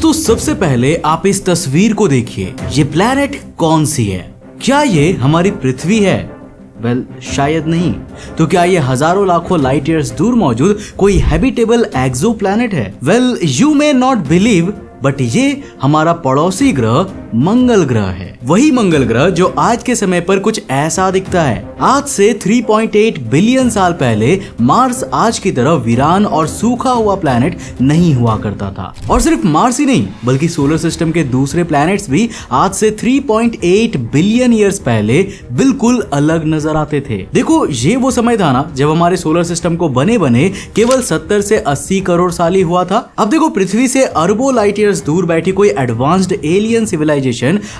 दोस्तों सबसे पहले आप इस तस्वीर को देखिए, ये प्लैनेट कौन सी है? क्या ये हमारी पृथ्वी है? वेल, शायद नहीं। तो क्या ये हजारों लाखों लाइट ईयर्स दूर मौजूद कोई हैबिटेबल एक्सोप्लैनेट है? Well, you may not believe, but ये हमारा पड़ोसी ग्रह मंगल ग्रह है। वही मंगल ग्रह जो आज के समय पर कुछ ऐसा दिखता है। आज से 3.8 बिलियन साल पहले मार्स आज की तरह वीरान और सूखा हुआ प्लैनेट नहीं हुआ करता था। और सिर्फ मार्स ही नहीं बल्कि सोलर सिस्टम के दूसरे प्लैनेट्स भी आज से 3.8 बिलियन ईयर्स पहले बिल्कुल अलग नजर आते थे। देखो, ये वो समय था ना जब हमारे सोलर सिस्टम को बने बने केवल 70 से 80 करोड़ साल ही हुआ था। अब देखो, पृथ्वी से अरबों लाइट ईयर्स दूर बैठी कोई एडवांस्ड एलियन सिविलाइजेशन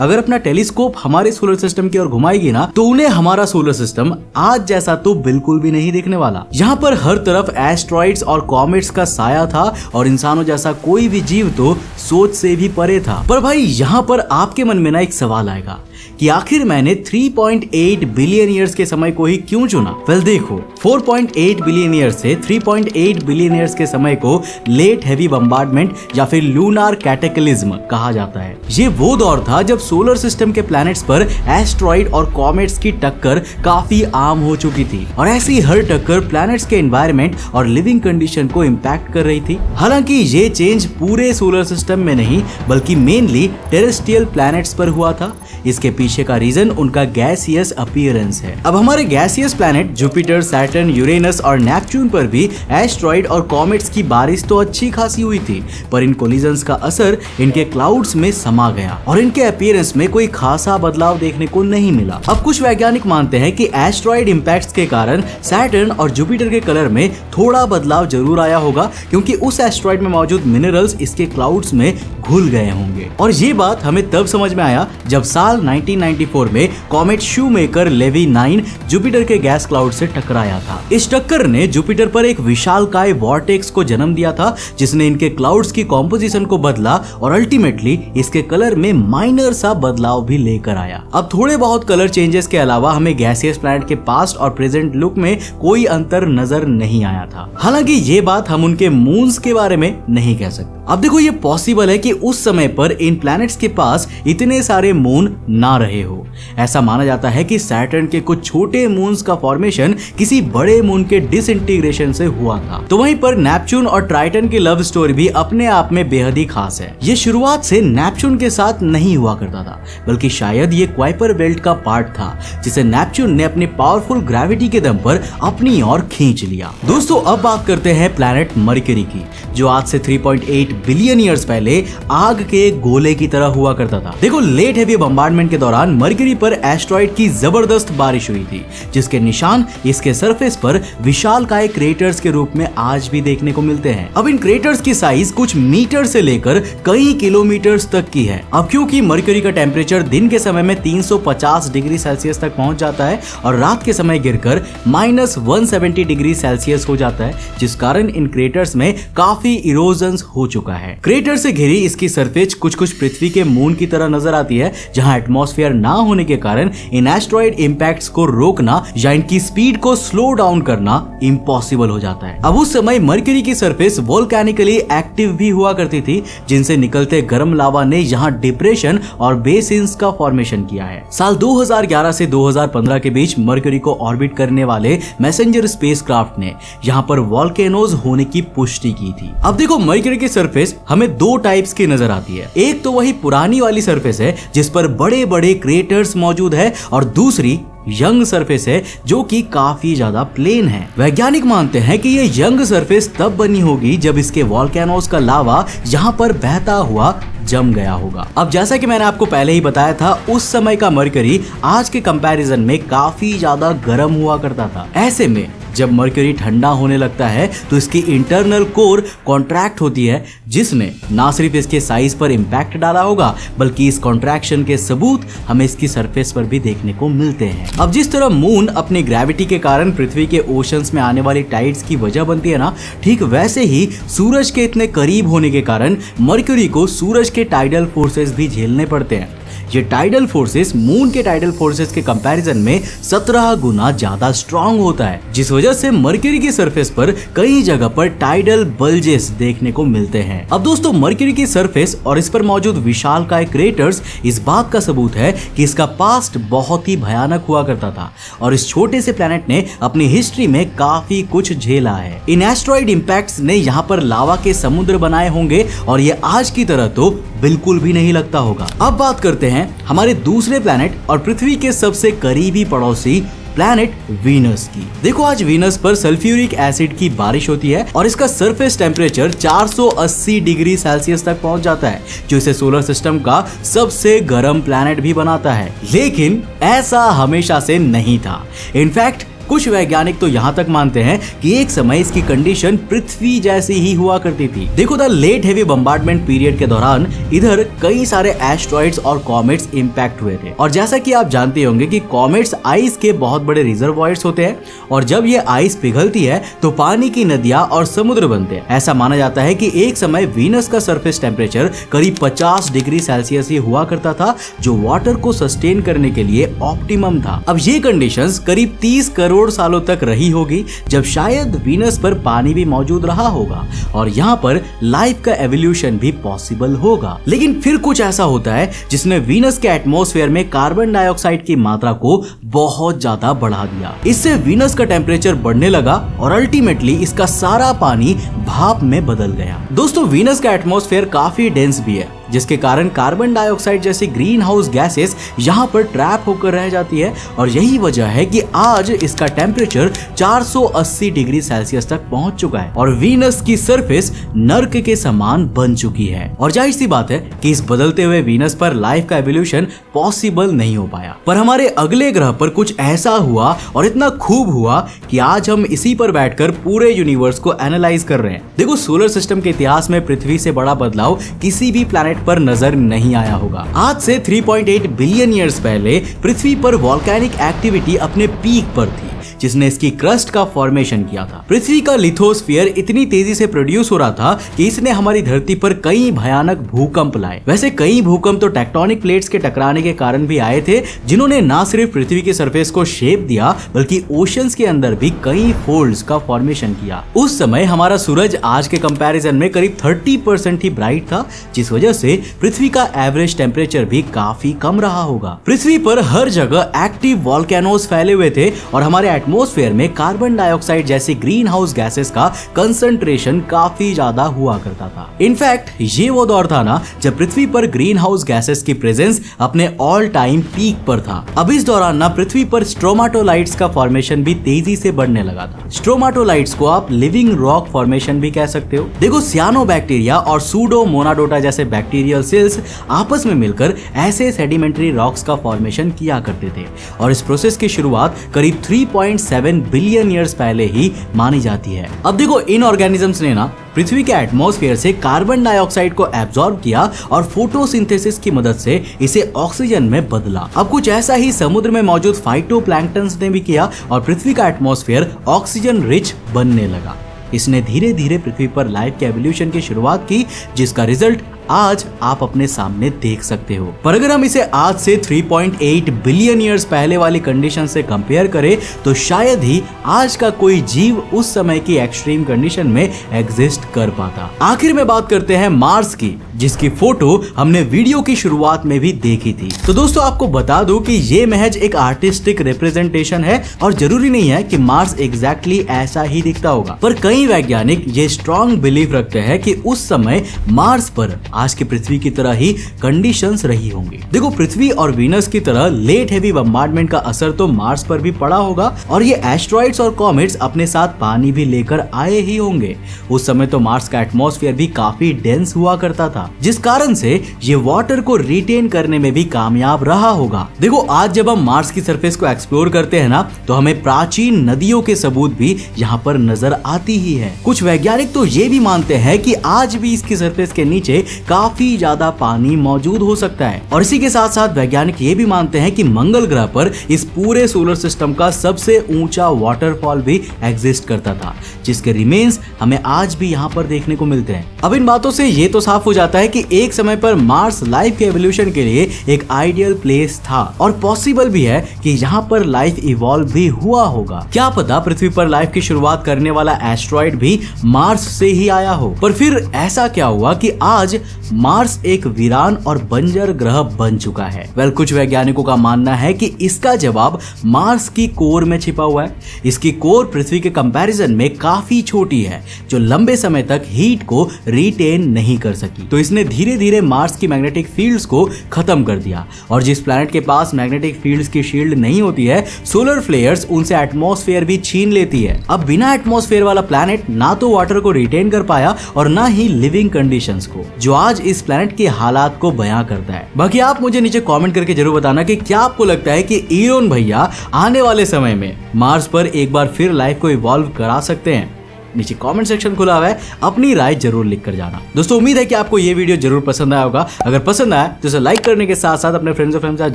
अगर अपना टेलीस्कोप हमारे सोलर सिस्टम की ओर घुमाएगी ना तो उन्हें हमारा सोलर सिस्टम आज जैसा तो बिल्कुल भी नहीं दिखने वाला। यहाँ पर हर तरफ एस्टेरॉइड्स और कॉमेट्स का साया था और इंसानों जैसा कोई भी जीव तो सोच से भी परे था। पर भाई, यहाँ पर आपके मन में ना एक सवाल आएगा कि आखिर मैंने 3.8 बिलियन ईयर्स के समय को ही क्यों चुना? वेल देखो, 4.8 बिलियन ईयर से 3.8 बिलियन ईयर्स के समय को लेट हैवी बम्बार्डमेंट या फिर लूनार कैटेक्लिज्म कहा जाता है। ये वो दौर था जब सोलर सिस्टम के प्लैनेट्स पर एस्टेरॉइड और कॉमेट्स की टक्कर काफी आम हो चुकी थी और ऐसी हर टक्कर प्लैनेट्स के एनवायरमेंट और लिविंग कंडीशन को इम्पैक्ट कर रही थी। हालांकि ये चेंज पूरे सोलर सिस्टम में नहीं बल्कि मेनली टेरेस्ट्रियल प्लैनेट्स पर हुआ था। इसके पीछे का रीजन उनका गैसियस अपीयरेंस है। अब हमारे gaseous planet Jupiter, Saturn, Uranus और नेपच्यून पर भी एस्टेरॉइड और कॉमेट्स की बारिश तो अच्छी खासी हुई थी, पर इन कोलिजन्स का असर इनके क्लाउड्स में समा गया और इनके अपीयरेंस में कोई खासा बदलाव देखने को नहीं मिला। अब कुछ वैज्ञानिक मानते हैं कि एस्टेरॉइड इम्पैक्ट्स के कारण सैटर्न और जुपिटर के कलर में थोड़ा बदलाव जरूर आया होगा क्योंकि उस एस्टेरॉइड में मौजूद मिनरल्स इसके क्लाउड्स में घुल गए होंगे। और ये बात हमें तब समझ में आया जब साल 1994 में कॉमेट शूमेकर-लेवी 9 जुपिटर के गैस क्लाउड से टकराया था। इस टक्कर ने जुपिटर पर एक विशालकाय वॉर्टेक्स को जन्म दिया था जिसने इनके क्लाउड्स की कॉम्पोजिशन को बदला और अल्टीमेटली इसके कलर में माइनर सा बदलाव भी लेकर आया। अब थोड़े बहुत कलर चेंजेस के अलावा हमें गैसियस प्लैनेट के पास्ट और प्रेजेंट लुक में कोई अंतर नजर नहीं आया था। हालांकि ये बात हम उनके मून्स के बारे में नहीं कह सकते। अब देखो, ये पॉसिबल है कि उस समय पर इन प्लैनेट्स के पास इतने सारे मून ना रहे हो। ऐसा माना जाता है कि सैटर्न के कुछ छोटे मून्स का फॉर्मेशन किसी बड़े मून के डिसइंटीग्रेशन से हुआ था। तो वहीं पर नेपच्यून और ट्राइटन की लव स्टोरी भी अपने आप में बेहद ही खास है। ये शुरुआत से नेपच्यून के साथ नहीं हुआ करता था बल्कि शायद ये क्वाइपर बेल्ट का पार्ट था जिसे नेपच्यून ने अपनी पावरफुल ग्रेविटी के दम पर अपनी ओर खींच लिया। दोस्तों, अब बात करते हैं प्लैनेट मरकरी की, जो आज से 3.8 बिलियन ईयर्स पहले आग के गोले की तरह हुआ करता था। देखो, लेट हैवी बम्बार्डमेंट के दौरान मरकरी पर एस्टेरॉइड की जबरदस्त बारिश हुई थी जिसके निशान इसके सरफेस पर विशालकाय क्रेटर्स के रूप में आज भी देखने को मिलते हैं। अब इन क्रेटर्स की साइज कुछ मीटर से लेकर कई किलोमीटर्स तक की है। अब क्योंकि मरकरी का टेम्परेचर दिन के समय में 350 डिग्री सेल्सियस तक पहुंच जाता है और रात के समय गिरकर -170 डिग्री सेल्सियस हो जाता है, जिस कारण इन क्रेटर्स में काफी इरोजन हो चुका है। क्रेटर से घिरी इसकी सरफेस कुछ कुछ पृथ्वी के मून की तरह नजर आती है जहां एटमॉस्फेयर ना होने के कारण इन एस्टेरॉइड इंपैक्ट्स को रोकना या इनकी स्पीड को स्लो डाउन करना इम्पॉसिबल हो जाता है। अब उस समय मरकरी की सरफेस वोल्केनिकली एक्टिव भी हुआ करती थी जिनसे निकलते गर्म लावा ने यहाँ डिप्रेशन और बेसिन्स का फॉर्मेशन किया है। साल 2011 से 2015 के बीच मरकरी को ऑर्बिट करने वाले मैसेंजर स्पेसक्राफ्ट ने यहाँ पर वोल्केनोज होने की पुष्टि की थी। अब देखो, मरकरी की सरफेस हमें दो टाइप्स की नजर आती है। एक तो वही पुरानी वाली सरफेस है जिस पर बड़े बड़े क्रेटर्स मौजूद है और दूसरी यंग सरफेस है जो कि काफी ज्यादा प्लेन है। वैज्ञानिक मानते हैं कि ये यंग सरफेस तब बनी होगी जब इसके वॉल्केनोज का लावा यहाँ पर बहता हुआ जम गया होगा। अब जैसा कि मैंने आपको पहले ही बताया था, उस समय का मरकरी आज के कंपैरिजन में काफी ज्यादा गर्म हुआ करता था। ऐसे में जब मरकरी ठंडा होने लगता है तो इसकी इंटरनल कोर कॉन्ट्रैक्ट होती है जिसने ना सिर्फ इसके साइज पर इम्पैक्ट डाला होगा बल्कि इस कॉन्ट्रैक्शन के सबूत हमें इसकी सरफेस पर भी देखने को मिलते हैं। अब जिस तरह मून अपनी ग्रेविटी के कारण पृथ्वी के ओशंस में आने वाली टाइड्स की वजह बनती है ना, ठीक वैसे ही सूरज के इतने करीब होने के कारण मरकरी को सूरज के टाइडल फोर्सेस भी झेलने पड़ते हैं। ये टाइडल फोर्सेस मून के टाइडल फोर्सेस के कंपैरिजन में 17 गुना ज्यादा स्ट्रांग होता है, जिस वजह से मरकरी की सरफेस पर कई जगह पर टाइडल बल्जेस देखने को मिलते हैं। अब दोस्तों मरकरी की सरफेस और इस पर मौजूद विशालकाय क्रेटर्स इस बात का सबूत है कि इसका पास्ट बहुत ही भयानक हुआ करता था और इस छोटे से प्लेनेट ने अपनी हिस्ट्री में काफी कुछ झेला है। इन एस्ट्रॉइड इंपैक्ट्स ने यहाँ पर लावा के समुद्र बनाए होंगे और ये आज की तरह तो बिल्कुल भी नहीं लगता होगा। अब बात करते हैं हमारे दूसरे प्लैनेट और पृथ्वी के सबसे करीबी पड़ोसी प्लैनेट वीनस की। देखो आज वीनस पर सल्फ्यूरिक एसिड की बारिश होती है और इसका सरफेस टेम्परेचर 480 डिग्री सेल्सियस तक पहुंच जाता है, जो इसे सोलर सिस्टम का सबसे गर्म प्लैनेट भी बनाता है। लेकिन ऐसा हमेशा से नहीं था। इनफैक्ट कुछ वैज्ञानिक तो यहाँ तक मानते हैं कि एक समय इसकी कंडीशन पृथ्वी जैसी ही हुआ करती थी। देखो the late heavy bombardment period के दौरान इधर कई सारे एस्ट्रॉइड्स और कॉमेट्स इंपैक्ट हुए थे और जैसा कि आप जानते होंगे कि कॉमेट्स आइस के बहुत बड़े रिजर्वॉयर्स होते हैं और जब ये आइस पिघलती है तो पानी की नदियां और समुद्र बनते हैं। ऐसा माना जाता है कि एक समय वीनस का सरफेस टेम्परेचर करीब 50 डिग्री सेल्सियस ही हुआ करता था, जो वाटर को सस्टेन करने के लिए ऑप्टिमम था। अब ये कंडीशंस करीब 30 करोड़ सालों तक रही होगी, जब शायद वीनस पर पानी भी मौजूद रहा होगा और यहाँ पर लाइफ का एवोल्यूशन भी पॉसिबल होगा। लेकिन फिर कुछ ऐसा होता है जिसने वीनस के एटमॉस्फेयर में कार्बन डाइऑक्साइड की मात्रा को बहुत ज्यादा बढ़ा दिया। इससे वीनस का टेम्परेचर बढ़ने लगा और अल्टीमेटली इसका सारा पानी भाप में बदल गया। दोस्तों वीनस का एटमॉस्फेयर काफी डेंस भी है, जिसके कारण कार्बन डाइऑक्साइड जैसी ग्रीन हाउस गैसेस यहाँ पर ट्रैप होकर रह जाती है और यही वजह है कि आज इसका टेम्परेचर 480 डिग्री सेल्सियस तक पहुंच चुका है और वीनस की सरफेस नर्क के समान बन चुकी है। और जाहिर सी बात है कि इस बदलते हुए वीनस पर लाइफ का एवोल्यूशन पॉसिबल नहीं हो पाया। पर हमारे अगले ग्रह पर कुछ ऐसा हुआ और इतना खूब हुआ कि आज हम इसी पर बैठकर पूरे यूनिवर्स को एनालाइज कर रहे हैं। देखो सोलर सिस्टम के इतिहास में पृथ्वी से बड़ा बदलाव किसी भी प्लैनेट पर नजर नहीं आया होगा। आज से 3.8 बिलियन ईयर्स पहले पृथ्वी पर वॉल्केनिक एक्टिविटी अपने पीक पर थी, जिसने इसकी क्रस्ट का फॉर्मेशन किया था। पृथ्वी का लिथोस्फीयर इतनी तेजी से प्रोड्यूस हो रहा था कि इसने हमारी धरती पर कई भयानक भूकंप लाए। वैसे कई भूकंप तो टेक्टोनिक प्लेट्स के टकराने के कारण भी आए थे, जिन्होंने ना सिर्फ पृथ्वी की सरफेस को शेप दिया बल्कि ओशंस के अंदर भी कई फोल्ड्स का फॉर्मेशन किया। उस समय हमारा सूरज आज के कंपैरिजन में करीब 30% ही ब्राइट था, जिस वजह से पृथ्वी का एवरेज टेम्परेचर भी काफी कम रहा होगा। पृथ्वी पर हर जगह एक्टिव वॉल्केनोज फैले हुए थे और हमारे एटमॉस्फेयर में कार्बन डाइऑक्साइड जैसे ग्रीन हाउस गैसेस का कंसंट्रेशन काफी ज्यादा हुआ करता था। इनफैक्ट ये वो दौर था ना जब पृथ्वी पर ग्रीन हाउस गैसेस की प्रेजेंस अपने ऑल टाइम पीक पर था। अब इस दौरान ना पृथ्वी पर स्ट्रोमाटोलाइट्स का फॉर्मेशन भी तेजी से बढ़ने लगा था। स्ट्रोमाटोलाइट्स को आप लिविंग रॉक फॉर्मेशन भी कह सकते हो। देखो सियानोबैक्टीरिया और सूडोमोनाडोटा जैसे बैक्टीरियल सेल्स आपस में मिलकर ऐसे सेडिमेंट्री रॉक्स का फॉर्मेशन किया करते थे और इस प्रोसेस की शुरुआत करीब 3.7 बिलियन ईयर्स पहले ही मानी जाती है। अब देखो इन ऑर्गेनिजम्स ने ना पृथ्वी के एटमॉस्फेयर से कार्बन डाइऑक्साइड को एब्जॉर्ब किया और फोटोसिंथेसिस की मदद से इसे ऑक्सीजन में बदला। अब कुछ ऐसा ही समुद्र में मौजूद फाइटोप्लैंक्टन्स ने भी किया और पृथ्वी का एटमॉस्फेयर ऑक्सीजन रिच बनने लगा। इसने धीरे धीरे पृथ्वी पर लाइफ के एवोल्यूशन की शुरुआत की, जिसका रिजल्ट आज आप अपने सामने देख सकते हो। पर अगर हम इसे आज से 3.8 बिलियन ईयर्स पहले वाली कंडीशन से कंपेयर करें तो शायद ही आज का कोई जीव उस समय की एक्सट्रीम कंडीशन में एग्जिस्ट कर पाता। आखिर में बात करते हैं मार्स की, जिसकी फोटो हमने वीडियो की शुरुआत में भी देखी थी। तो दोस्तों आपको बता दूं कि ये महज एक आर्टिस्टिक रिप्रेजेंटेशन है और जरूरी नहीं है कि मार्स एग्जैक्टली ऐसा ही दिखता होगा। पर कई वैज्ञानिक ये स्ट्रॉन्ग बिलीफ रखते हैं कि उस समय मार्स पर आज की पृथ्वी की तरह ही कंडीशंस रही होंगी। देखो पृथ्वी और वीनस की तरह लेट हेवी बम्बार्डमेंट का असर तो मार्स पर भी पड़ा होगा और ये एस्ट्रॉइड्स और कॉमेट्स अपने साथ पानी भी लेकर आए ही होंगे। उस समय तो मार्स का एटमॉस्फेयर भी काफी डेंस हुआ करता था, जिस कारण से ये वाटर को रिटेन करने में भी कामयाब रहा होगा। देखो आज जब हम मार्स की सरफेस को एक्सप्लोर करते हैं ना तो हमें प्राचीन नदियों के सबूत भी यहाँ पर नजर आती ही है। कुछ वैज्ञानिक तो ये भी मानते हैं कि आज भी इसकी सरफेस के नीचे काफी ज्यादा पानी मौजूद हो सकता है और इसी के साथ साथ वैज्ञानिक ये भी मानते हैं कि मंगल ग्रह पर इस पूरे सोलर सिस्टम का सबसे ऊंचा वाटरफॉल भी एग्जिस्ट करता था, जिसके रिमेन्स हमें आज भी यहाँ पर देखने को मिलते हैं। अब इन बातों से ये तो साफ हो जाता है कि एक समय पर मार्स लाइफ के एवोल्यूशन के लिए एक आइडियल प्लेस था और पॉसिबल भी है कि यहाँ पर लाइफ इवॉल्व भी हुआ होगा। क्या पता पृथ्वी पर लाइफ की शुरुआत करने वाला एस्ट्रॉइड भी मार्स से ही आया हो। पर फिर ऐसा क्या हुआ कि आज मार्स एक वीरान और बंजर ग्रह बन चुका है? कुछ वैज्ञानिकों का मानना है कि इसका जवाब मार्स की कोर में छिपा हुआ है। इसकी कोर पृथ्वी के कंपैरिजन में काफी छोटी है, जो लंबे समय तक हीट को रिटेन नहीं कर सकी, तो इसने धीरे-धीरे मार्स की मैग्नेटिक फील्ड्स को खत्म कर दिया। और जिस प्लैनेट के पास मैग्नेटिक फील्ड्स की शील्ड नहीं होती है, सोलर फ्लेयर्स उनसे एटमॉस्फेयर भी छीन लेती है। अब बिना एटमॉस्फेयर वाला प्लैनेट ना तो वाटर को रिटेन कर पाया और ना ही लिविंग कंडीशंस को, जो आज इस प्लैनेट के हालात को बयां करता है। बाकी आप मुझे नीचे कमेंट करके जरूर बताना कि क्या आपको लगता है कि ईरोन भैया आने वाले समय में मार्स पर एक बार फिर लाइफ को इवॉल्व करा सकते हैं? नीचे कमेंट सेक्शन खुला हुआ है, अपनी राय जरूर लिख कर जाना। दोस्तों, उम्मीद है कि आपको ये वीडियो जरूर पसंद आया होगा। अगर पसंद आया तो इसे लाइक करने के साथ साथ अपने फ्रेंड्स और फैमिली के साथ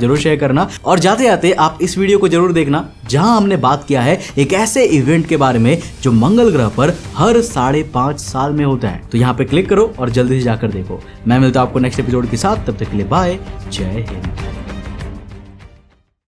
जरूर शेयर करना। और जाते जाते आप इस वीडियो को जरूर देखना, जहां हमने बात किया है एक ऐसे इवेंट के बारे में जो मंगल ग्रह पर हर 5.5 साल में होता है। तो यहाँ पे क्लिक करो और जल्दी से जाकर देखो। मैं मिलता हूँ आपको नेक्स्ट एपिसोड के साथ, तब तक के लिए बाय, जय हिंद।